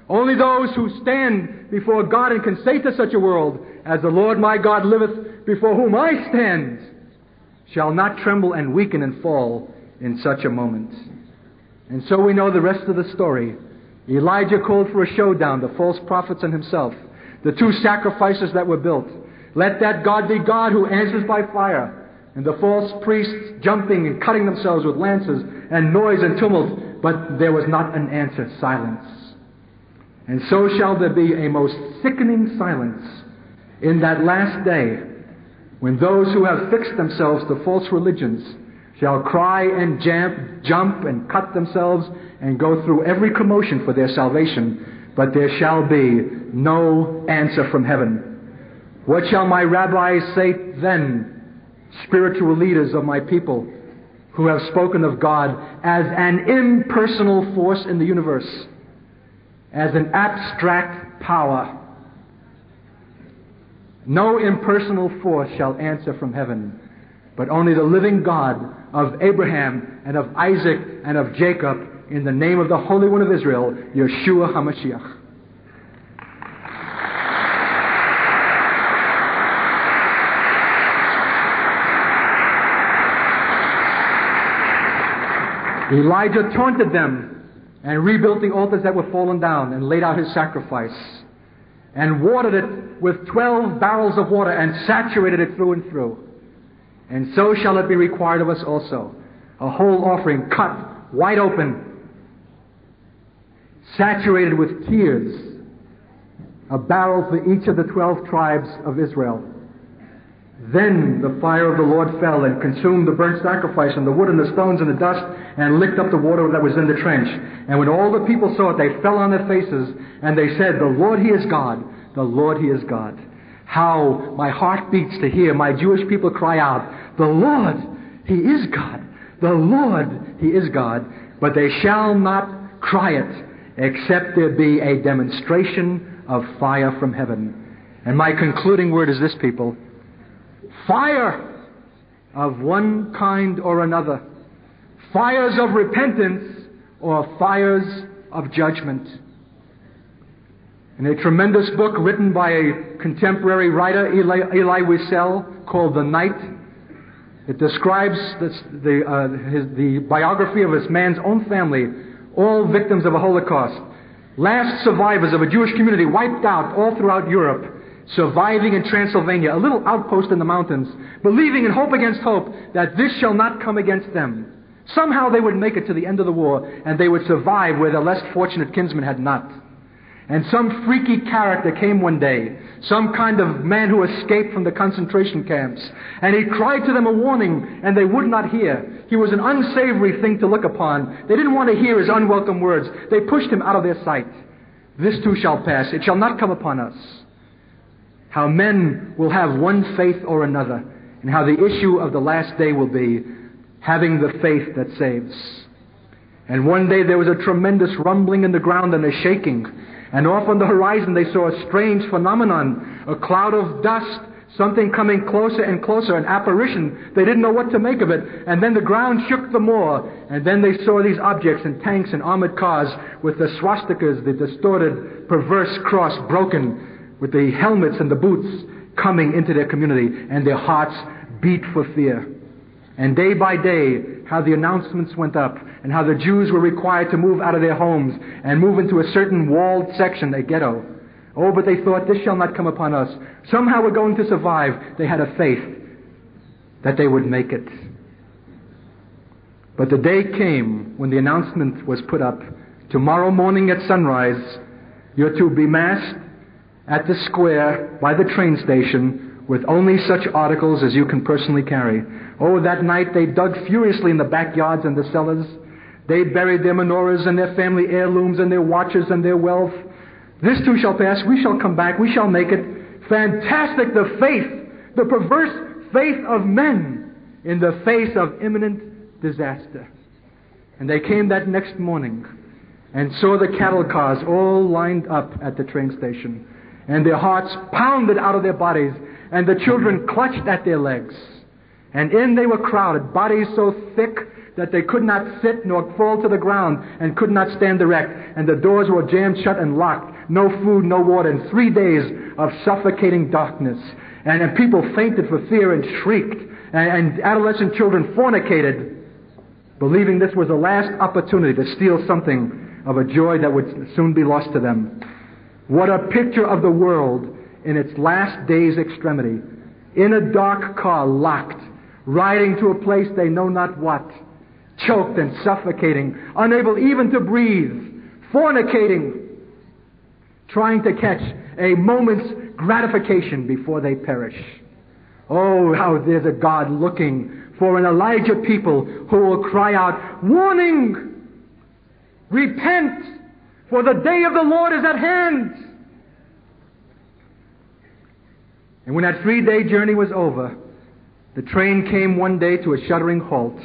only those who stand before God and can say to such a world, as the Lord my God liveth, before whom I stand, shall not tremble and weaken and fall in such a moment. And so we know the rest of the story. Elijah called for a showdown, the false prophets and himself, the two sacrifices that were built. Let that God be God who answers by fire. And the false priests jumping and cutting themselves with lances and noise and tumult. But there was not an answer. Silence. And so shall there be a most sickening silence in that last day, when those who have fixed themselves to false religions shall cry and jump and cut themselves and go through every commotion for their salvation. But there shall be no answer from heaven. What shall my rabbis say then, spiritual leaders of my people, who have spoken of God as an impersonal force in the universe, as an abstract power? No impersonal force shall answer from heaven, but only the living God of Abraham and of Isaac and of Jacob, in the name of the Holy One of Israel, Yeshua HaMashiach. Elijah taunted them and rebuilt the altars that were fallen down and laid out his sacrifice and watered it with 12 barrels of water and saturated it through and through. And so shall it be required of us also. A whole offering cut wide open, saturated with tears, a barrel for each of the 12 tribes of Israel. Then the fire of the Lord fell and consumed the burnt sacrifice and the wood and the stones and the dust and licked up the water that was in the trench. And when all the people saw it, they fell on their faces and they said, "The Lord, He is God. The Lord, He is God." How my heart beats to hear my Jewish people cry out, "The Lord, He is God. The Lord, He is God." But they shall not cry it except there be a demonstration of fire from heaven. And my concluding word is this, people. Fire of one kind or another. Fires of repentance or fires of judgment. In a tremendous book written by a contemporary writer, Eli Wiesel, called The Night, it describes the biography of this man's own family, all victims of a Holocaust, last survivors of a Jewish community wiped out all throughout Europe, surviving in Transylvania, a little outpost in the mountains, believing in hope against hope that this shall not come against them. Somehow they would make it to the end of the war and they would survive where their less fortunate kinsmen had not. And some freaky character came one day, some kind of man who escaped from the concentration camps, and he cried to them a warning and they would not hear. He was an unsavory thing to look upon. They didn't want to hear his unwelcome words. They pushed him out of their sight. This too shall pass. It shall not come upon us. How men will have one faith or another, and how the issue of the last day will be having the faith that saves. And one day there was a tremendous rumbling in the ground and a shaking, and off on the horizon they saw a strange phenomenon, a cloud of dust Something coming closer and closer, an apparition. They didn't know what to make of it. And then the ground shook the more. And then they saw these objects and tanks and armored cars with the swastikas, the distorted, perverse cross broken, with the helmets and the boots coming into their community. And their hearts beat for fear. And day by day, how the announcements went up and how the Jews were required to move out of their homes and move into a certain walled section, a ghetto. Oh, but they thought, this shall not come upon us. Somehow we're going to survive. They had a faith that they would make it. But the day came when the announcement was put up. Tomorrow morning at sunrise, you're to be massed at the square by the train station with only such articles as you can personally carry. Oh, that night they dug furiously in the backyards and the cellars. They buried their menorahs and their family heirlooms and their watches and their wealth. This too shall pass. We shall come back. We shall make it. Fantastic, the faith, the perverse faith of men in the face of imminent disaster. And they came that next morning and saw the cattle cars all lined up at the train station. And their hearts pounded out of their bodies. And the children clutched at their legs. And in they were crowded, bodies so thick that they could not sit nor fall to the ground and could not stand erect. And the doors were jammed shut and locked. No food, no water, and 3 days of suffocating darkness. And people fainted for fear and shrieked. And adolescent children fornicated, believing this was the last opportunity to steal something of a joy that would soon be lost to them. What a picture of the world in its last day's extremity. In a dark car, locked, riding to a place they know not what. Choked and suffocating, unable even to breathe, fornicating, trying to catch a moment's gratification before they perish. Oh, how there's a God looking for an Elijah people who will cry out, "Warning! Repent, for the day of the Lord is at hand!" And when that 3-day journey was over, the train came one day to a shuddering halt.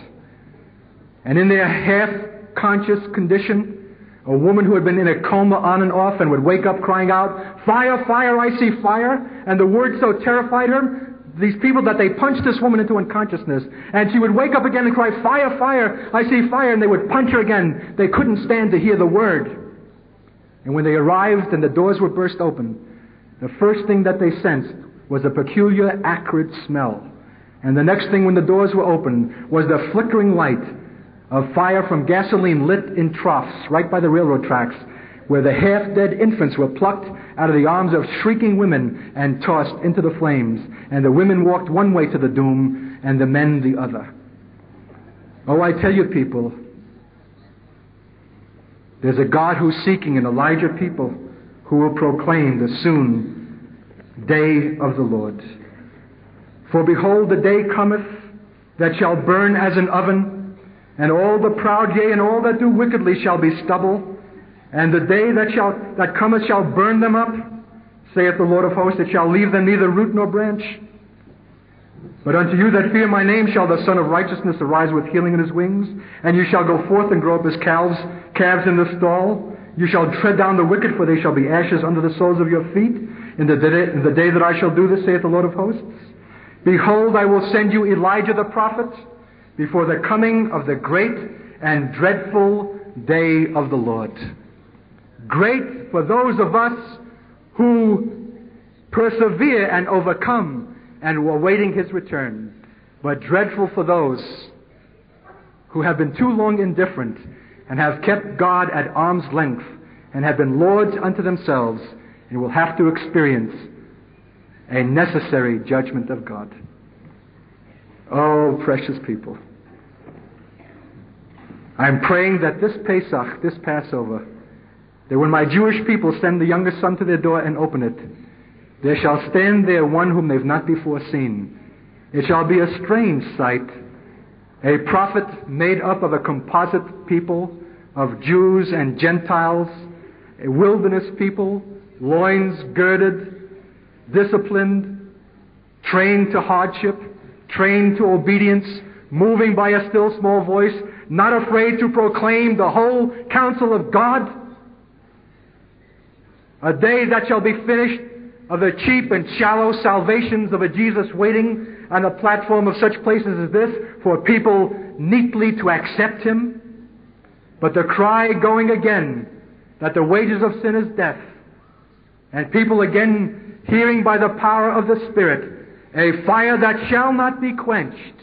And in their half-conscious condition, a woman who had been in a coma on and off and would wake up crying out, "Fire, fire, I see fire." And the word so terrified her, these people, that they punched this woman into unconsciousness. And she would wake up again and cry, "Fire, fire, I see fire." And they would punch her again. They couldn't stand to hear the word. And when they arrived and the doors were burst open, the first thing that they sensed was a peculiar acrid smell. And the next thing when the doors were opened was the flickering light of fire from gasoline lit in troughs right by the railroad tracks, where the half-dead infants were plucked out of the arms of shrieking women and tossed into the flames. And the women walked one way to the doom and the men the other. Oh, I tell you people, there's a God who's seeking an Elijah people who will proclaim the soon day of the Lord. "For behold, the day cometh that shall burn as an oven, and all the proud, yea, and all that do wickedly shall be stubble. And the day that cometh shall burn them up, saith the Lord of hosts. It shall leave them neither root nor branch. But unto you that fear my name shall the Son of Righteousness arise with healing in his wings. And you shall go forth and grow up as calves in the stall. You shall tread down the wicked, for they shall be ashes under the soles of your feet. In the day that I shall do this, saith the Lord of hosts. Behold, I will send you Elijah the prophet, before the coming of the great and dreadful day of the Lord." Great for those of us who persevere and overcome and were awaiting his return, but dreadful for those who have been too long indifferent and have kept God at arm's length and have been lords unto themselves and will have to experience a necessary judgment of God. Oh, precious people, I'm praying that this Pesach, this Passover, that when my Jewish people send the youngest son to their door and open it, there shall stand there one whom they've not before seen. It shall be a strange sight, a prophet made up of a composite people of Jews and Gentiles, a wilderness people, loins girded, disciplined, trained to hardship, trained to obedience, moving by a still small voice, not afraid to proclaim the whole counsel of God. A day that shall be finished of the cheap and shallow salvations of a Jesus waiting on the platform of such places as this for people neatly to accept him. But the cry going again that the wages of sin is death, and people again hearing by the power of the Spirit a fire that shall not be quenched.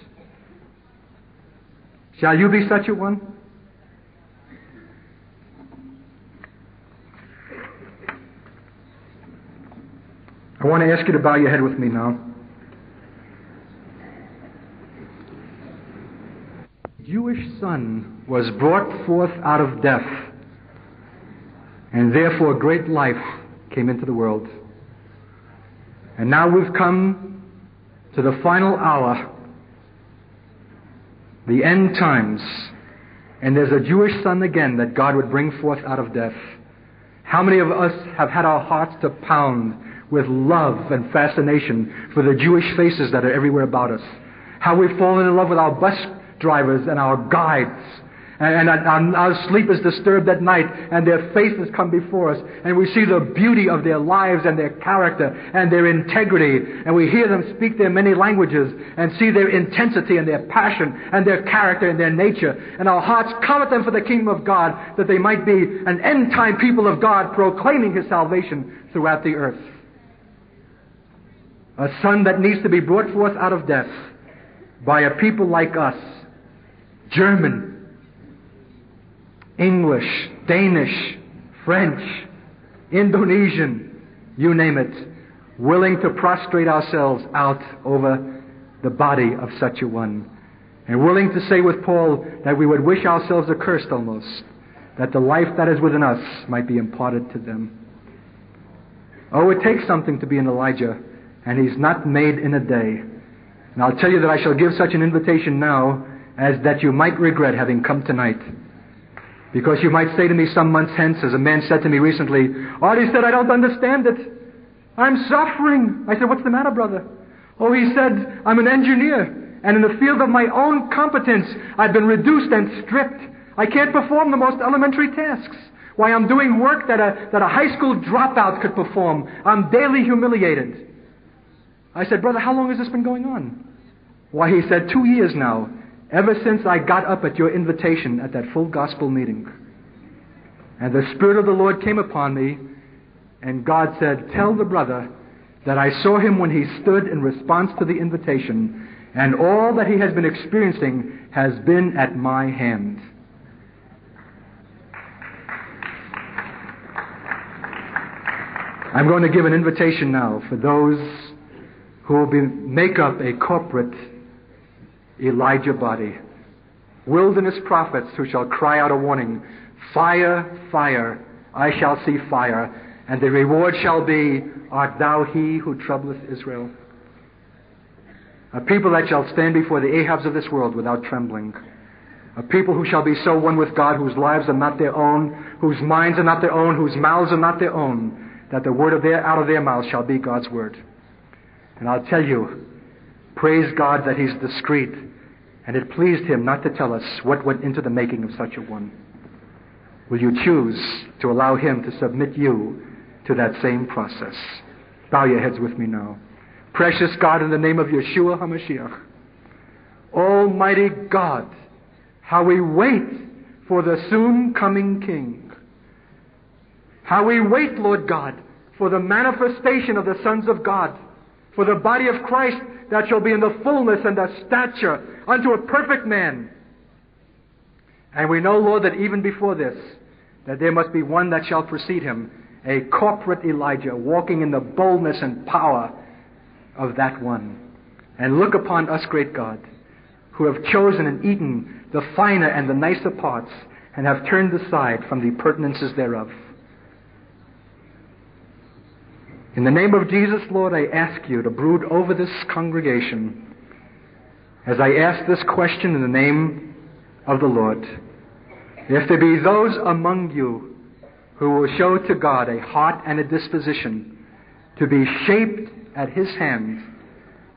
Shall you be such a one? I want to ask you to bow your head with me now. The Jewish son was brought forth out of death, and therefore great life came into the world. And now we've come to the final hour, the end times, and there's a Jewish son again that God would bring forth out of death. How many of us have had our hearts to pound with love and fascination for the Jewish faces that are everywhere about us? How we've fallen in love with our bus drivers and our guides, and our sleep is disturbed at night, and their faces come before us, and we see the beauty of their lives and their character and their integrity, and we hear them speak their many languages and see their intensity and their passion and their character and their nature, and our hearts covet them for the kingdom of God, that they might be an end-time people of God proclaiming His salvation throughout the earth. A son that needs to be brought forth out of death by a people like us, German, English, Danish, French, Indonesian, you name it, willing to prostrate ourselves out over the body of such a one, and willing to say with Paul that we would wish ourselves accursed almost, that the life that is within us might be imparted to them. Oh, it takes something to be an Elijah, and he's not made in a day. And I'll tell you that I shall give such an invitation now as that you might regret having come tonight. Because you might say to me some months hence, as a man said to me recently, "Art," he said, "I don't understand it. I'm suffering." I said, "What's the matter, brother?" "Oh," he said, "I'm an engineer, and in the field of my own competence, I've been reduced and stripped. I can't perform the most elementary tasks. Why, I'm doing work that a high school dropout could perform. I'm daily humiliated." I said, "Brother, how long has this been going on?" "Why," he said, "2 years now, ever since I got up at your invitation at that full gospel meeting. And the Spirit of the Lord came upon me, and God said, 'Tell the brother that I saw him when he stood in response to the invitation, and all that he has been experiencing has been at my hand.'" I'm going to give an invitation now for those who will make up a corporate Elijah body. Wilderness prophets who shall cry out a warning, "Fire, fire, I shall see fire, and the reward shall be, art thou he who troubleth Israel?" A people that shall stand before the Ahabs of this world without trembling. A people who shall be so one with God, whose lives are not their own, whose minds are not their own, whose mouths are not their own, that the word out of their mouths shall be God's word. And I'll tell you, praise God that He's discreet, and it pleased Him not to tell us what went into the making of such a one. Will you choose to allow Him to submit you to that same process? Bow your heads with me now. Precious God, in the name of Yeshua HaMashiach, Almighty God, how we wait for the soon coming King. How we wait, Lord God, for the manifestation of the sons of God, for the body of Christ that shall be in the fullness and the stature unto a perfect man. And we know, Lord, that even before this, that there must be one that shall precede him, a corporate Elijah, walking in the boldness and power of that one. And look upon us, great God, who have chosen and eaten the finer and the nicer parts, and have turned aside from the pertinences thereof. In the name of Jesus, Lord, I ask you to brood over this congregation as I ask this question in the name of the Lord. If there be those among you who will show to God a heart and a disposition to be shaped at His hand,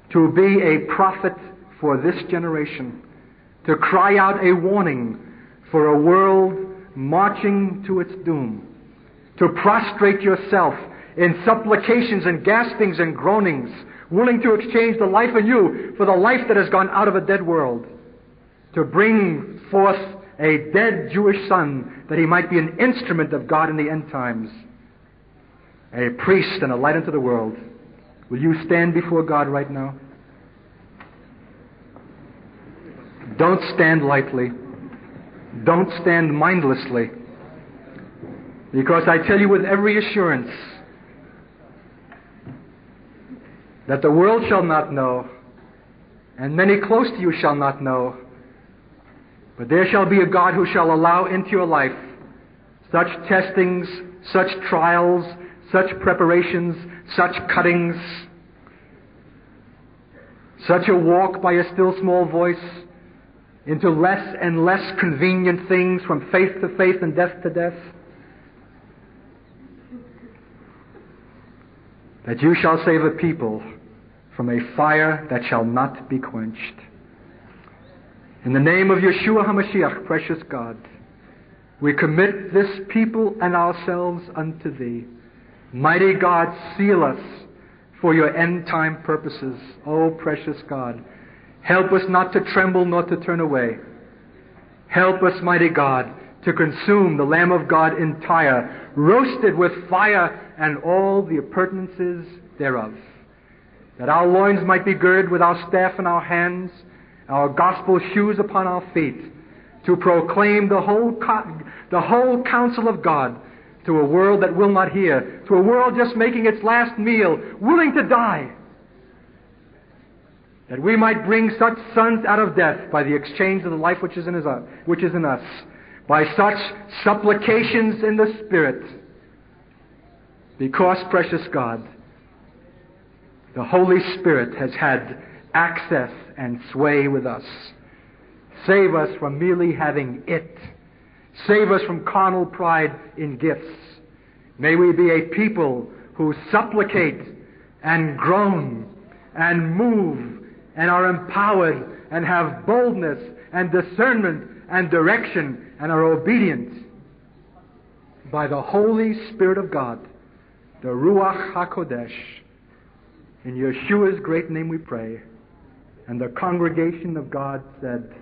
to be a prophet for this generation, to cry out a warning for a world marching to its doom, to prostrate yourself in supplications and gaspings and groanings, willing to exchange the life in you for the life that has gone out of a dead world, to bring forth a dead Jewish son that he might be an instrument of God in the end times, a priest and a light unto the world. Will you stand before God right now? Don't stand lightly. Don't stand mindlessly. Because I tell you with every assurance that the world shall not know, and many close to you shall not know, but there shall be a God who shall allow into your life such testings, such trials, such preparations, such cuttings, such a walk by a still small voice into less and less convenient things, from faith to faith and death to death, that you shall save a people from a fire that shall not be quenched. In the name of Yeshua HaMashiach, precious God, we commit this people and ourselves unto Thee. Mighty God, seal us for Your end-time purposes. O precious God, help us not to tremble nor to turn away. Help us, mighty God, to consume the Lamb of God entire, roasted with fire and all the appurtenances thereof, that our loins might be girded with our staff in our hands, our gospel shoes upon our feet, to proclaim the whole counsel of God to a world that will not hear, to a world just making its last meal, willing to die, that we might bring such sons out of death by the exchange of the life which is in us, by such supplications in the Spirit, because, precious God, the Holy Spirit has had access and sway with us. Save us from merely having it. Save us from carnal pride in gifts. May we be a people who supplicate and groan and move and are empowered and have boldness and discernment and direction and are obedient by the Holy Spirit of God, the Ruach HaKodesh. In Yeshua's great name we pray. And the congregation of God said,